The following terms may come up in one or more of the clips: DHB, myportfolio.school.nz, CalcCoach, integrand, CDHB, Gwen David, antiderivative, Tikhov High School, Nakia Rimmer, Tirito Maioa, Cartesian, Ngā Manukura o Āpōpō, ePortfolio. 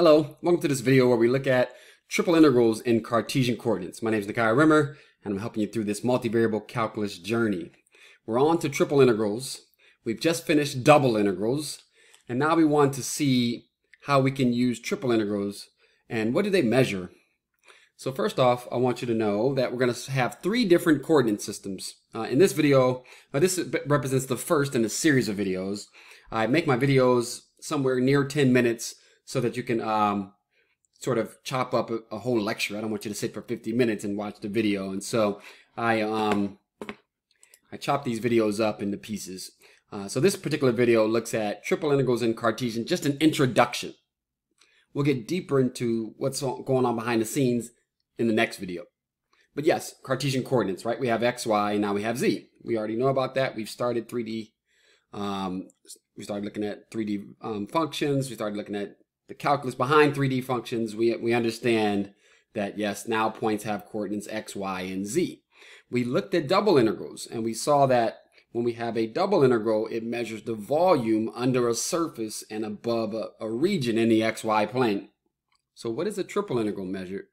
Hello, welcome to this video where we look at triple integrals in Cartesian coordinates. My name is Nakia Rimmer and I'm helping you through this multivariable calculus journey. We're on to triple integrals. We've just finished double integrals and now we want to see how we can use triple integrals and what do they measure. So first off, I want you to know that we're going to have three different coordinate systems. In this video, this represents the first in a series of videos. I make my videos somewhere near 10 minutes so that you can sort of chop up a whole lecture. I don't want you to sit for 50 minutes and watch the video. And so I chop these videos up into pieces. So this particular video looks at triple integrals in Cartesian, just an introduction. We'll get deeper into what's going on behind the scenes in the next video. But yes, Cartesian coordinates, right? We have X, Y, and now we have Z. We already know about that. We've started 3D. We started looking at 3D functions. We started looking at the calculus behind 3D functions. We understand that, yes, now points have coordinates X, Y, and Z. We looked at double integrals, and we saw that when we have a double integral, it measures the volume under a surface and above a region in the XY plane. So what is a triple integral measure?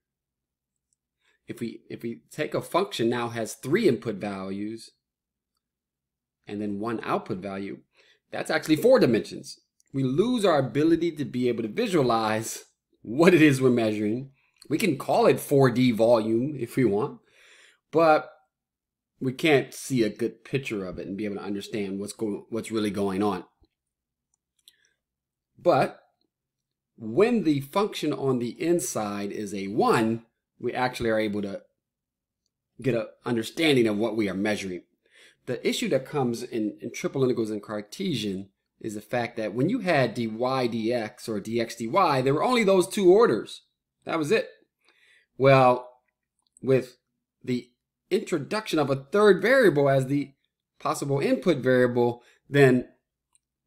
If we take a function now has three input values and then one output value, that's actually four dimensions. We lose our ability to be able to visualize what it is we're measuring. We can call it 4D volume if we want, but we can't see a good picture of it and be able to understand what's really going on. But when the function on the inside is a 1, we actually are able to get an understanding of what we are measuring. The issue that comes in triple integrals in Cartesian is the fact that when you had dy dx or dx dy, there were only those two orders. That was it. Well, with the introduction of a third variable as the possible input variable, then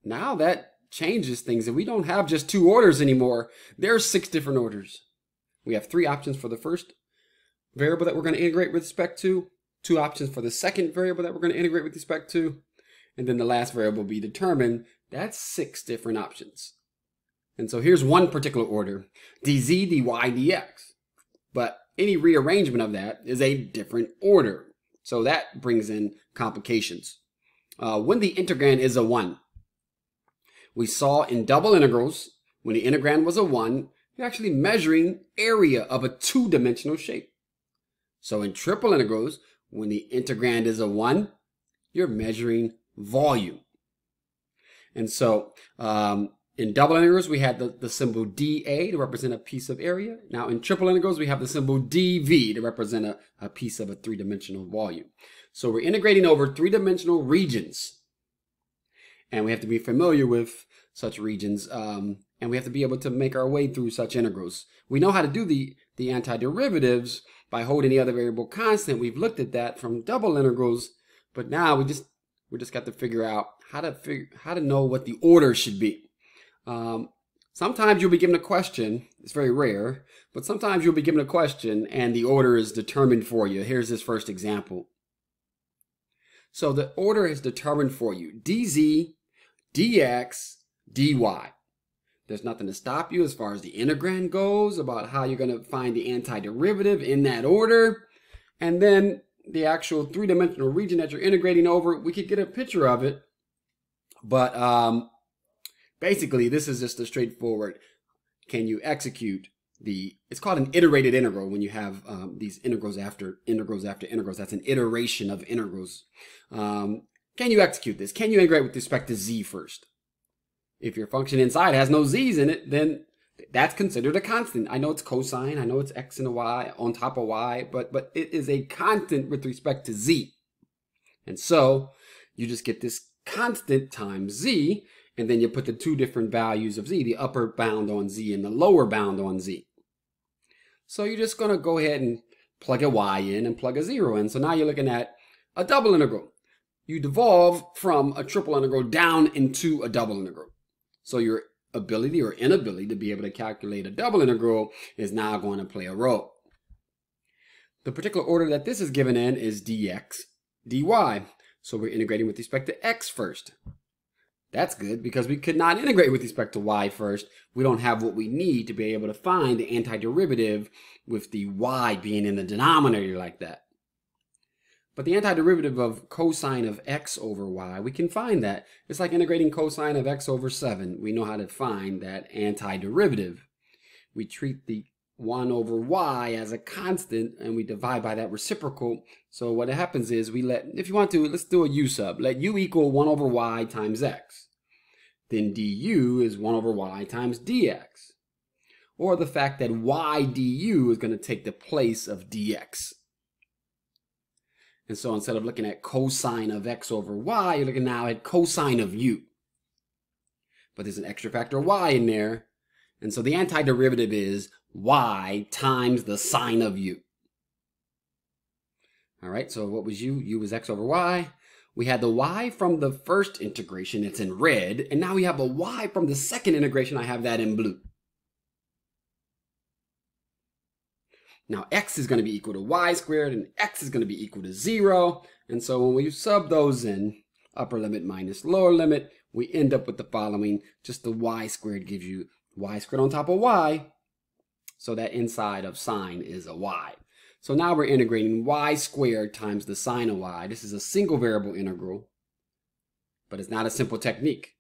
now that changes things and we don't have just two orders anymore. There are 6 different orders. We have 3 options for the first variable that we're going to integrate with respect to, 2 options for the second variable that we're going to integrate with respect to, and then the last variable be determined. That's 6 different options. And so here's one particular order, dz, dy, dx. But any rearrangement of that is a different order. So that brings in complications. When the integrand is a 1, we saw in double integrals, when the integrand was a 1, you're actually measuring area of a 2-dimensional shape. So in triple integrals, when the integrand is a 1, you're measuring volume. And so in double integrals, we had the symbol dA to represent a piece of area. Now in triple integrals, we have the symbol dV to represent a piece of a 3-dimensional volume. So we're integrating over 3-dimensional regions. And we have to be familiar with such regions, and we have to be able to make our way through such integrals. We know how to do the antiderivatives by holding the other variable constant. We've looked at that from double integrals, but now we just got to figure out how to know what the order should be. Sometimes you'll be given a question. It's very rare, but sometimes you'll be given a question and the order is determined for you. Here's this first example. So the order is determined for you. Dz, dx, dy. There's nothing to stop you as far as the integrand goes about how you're going to find the antiderivative in that order. And then the actual 3-dimensional region that you're integrating over, we could get a picture of it. But basically, this is just a straightforward, can you execute it's called an iterated integral when you have these integrals after integrals after integrals. That's an iteration of integrals. Can you execute this? Can you integrate with respect to z first? If your function inside has no z's in it, then that's considered a constant. I know it's cosine. I know it's x and a y on top of y, but it is a constant with respect to z. And so you just get this constant times z, and then you put the two different values of z, the upper bound on z and the lower bound on z. So you're just going to go ahead and plug a y in and plug a 0 in. So now you're looking at a double integral. You devolve from a triple integral down into a double integral. So your ability or inability to be able to calculate a double integral is now going to play a role. The particular order that this is given in is dx, dy. So we're integrating with respect to x first. That's good because we could not integrate with respect to y first. We don't have what we need to be able to find the antiderivative with the y being in the denominator like that. But the antiderivative of cosine of x over y, we can find that. It's like integrating cosine of x over 7. We know how to find that antiderivative. We treat the 1 over y as a constant and we divide by that reciprocal. So what happens is we let, if you want to, let's do a u sub. Let u equal 1 over y times x. Then du is 1 over y times dx. Or the fact that y du is going to take the place of dx. And so instead of looking at cosine of x over y, you're looking now at cosine of u. But there's an extra factor y in there. And so the antiderivative is y times the sine of u. All right, so what was u? U was x over y. We had the y from the first integration. It's in red. And now we have a y from the second integration. I have that in blue. Now x is going to be equal to y squared, and x is going to be equal to 0. And so when we sub those in, upper limit minus lower limit, we end up with the following. Just the y squared gives you y squared on top of y. So that inside of sine is a y. So now we're integrating y squared times the sine of y. This is a single variable integral, but it's not a simple technique.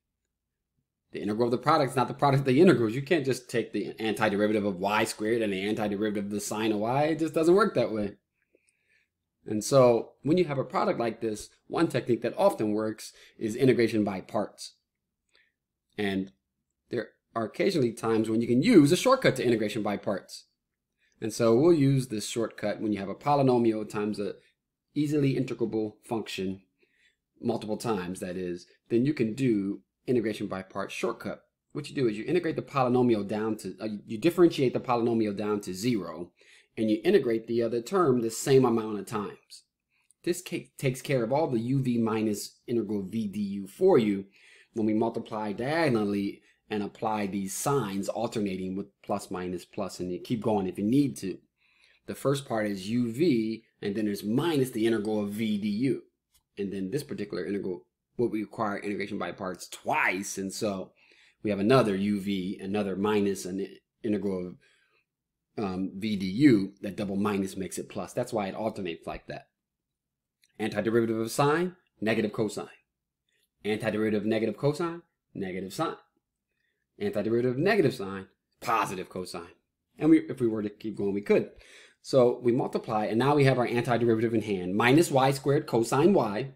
The integral of the product is not the product of the integrals. You can't just take the antiderivative of y squared and the antiderivative of the sine of y. It just doesn't work that way. And so when you have a product like this, one technique that often works is integration by parts. And there are occasionally times when you can use a shortcut to integration by parts. And so we'll use this shortcut when you have a polynomial times an easily integrable function multiple times, that is, then you can do integration by parts shortcut. What you do is you integrate the polynomial down to, you differentiate the polynomial down to 0, and you integrate the other term the same amount of times. This takes care of all the uv minus integral v du for you when we multiply diagonally and apply these signs alternating with plus, minus, plus, and you keep going if you need to. The first part is uv, and then there's minus the integral of v du. And then this particular integral would require integration by parts twice, and so we have another uv, another minus, an integral of v du. That double minus makes it plus. That's why it alternates like that. Antiderivative of sine, negative cosine. Antiderivative of negative cosine, negative sine. Antiderivative of negative sine, positive cosine. And if we were to keep going, we could. So we multiply, and now we have our antiderivative in hand. Minus y squared cosine y,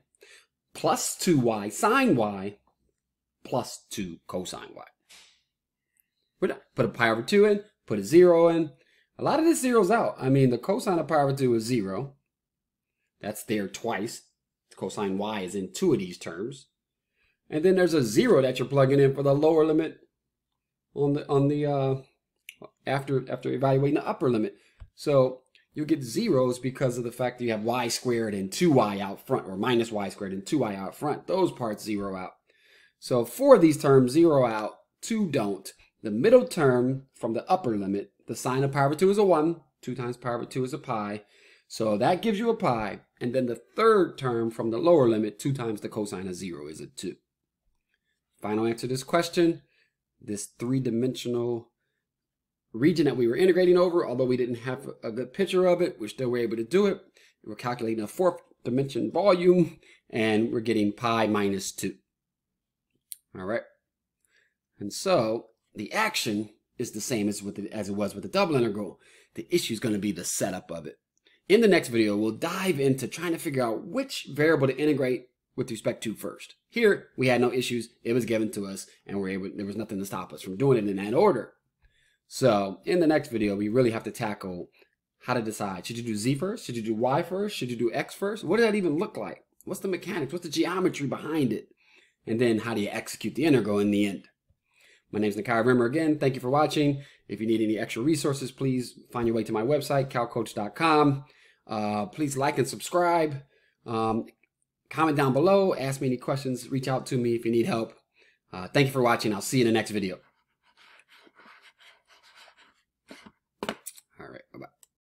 plus 2y sine y, plus 2 cosine y. Put a pi over 2 in, put a 0 in. A lot of this zeros out. I mean, the cosine of pi over 2 is 0. That's there twice. Cosine y is in two of these terms. And then there's a 0 that you're plugging in for the lower limit after evaluating the upper limit. So you'll get zeros because of the fact that you have y squared and 2y out front, or minus y squared and 2y out front. Those parts zero out. So four of these terms zero out, two don't. The middle term from the upper limit, the sine of pi over 2 is a 1. 2 times pi over 2 is a pi. So that gives you a pi. And then the third term from the lower limit, 2 times the cosine of 0 is a 2. Final answer to this question. This three-dimensional region that we were integrating over, although we didn't have a good picture of it, we still were able to do it. We're calculating a fourth-dimension volume, and we're getting pi minus 2. All right. And so the action is the same as it was with the double integral. The issue is going to be the setup of it. In the next video, we'll dive into trying to figure out which variable to integrate with respect to first. Here, we had no issues. It was given to us, and there was nothing to stop us from doing it in that order. So in the next video, we really have to tackle how to decide. Should you do z first? Should you do y first? Should you do x first? What does that even look like? What's the mechanics? What's the geometry behind it? And then how do you execute the integral in the end? My name is Nakia Rimmer again. Thank you for watching. If you need any extra resources, please find your way to my website, calcoach.com. Please like and subscribe. Comment down below, ask me any questions, reach out to me if you need help. Thank you for watching. I'll see you in the next video. All right, bye-bye.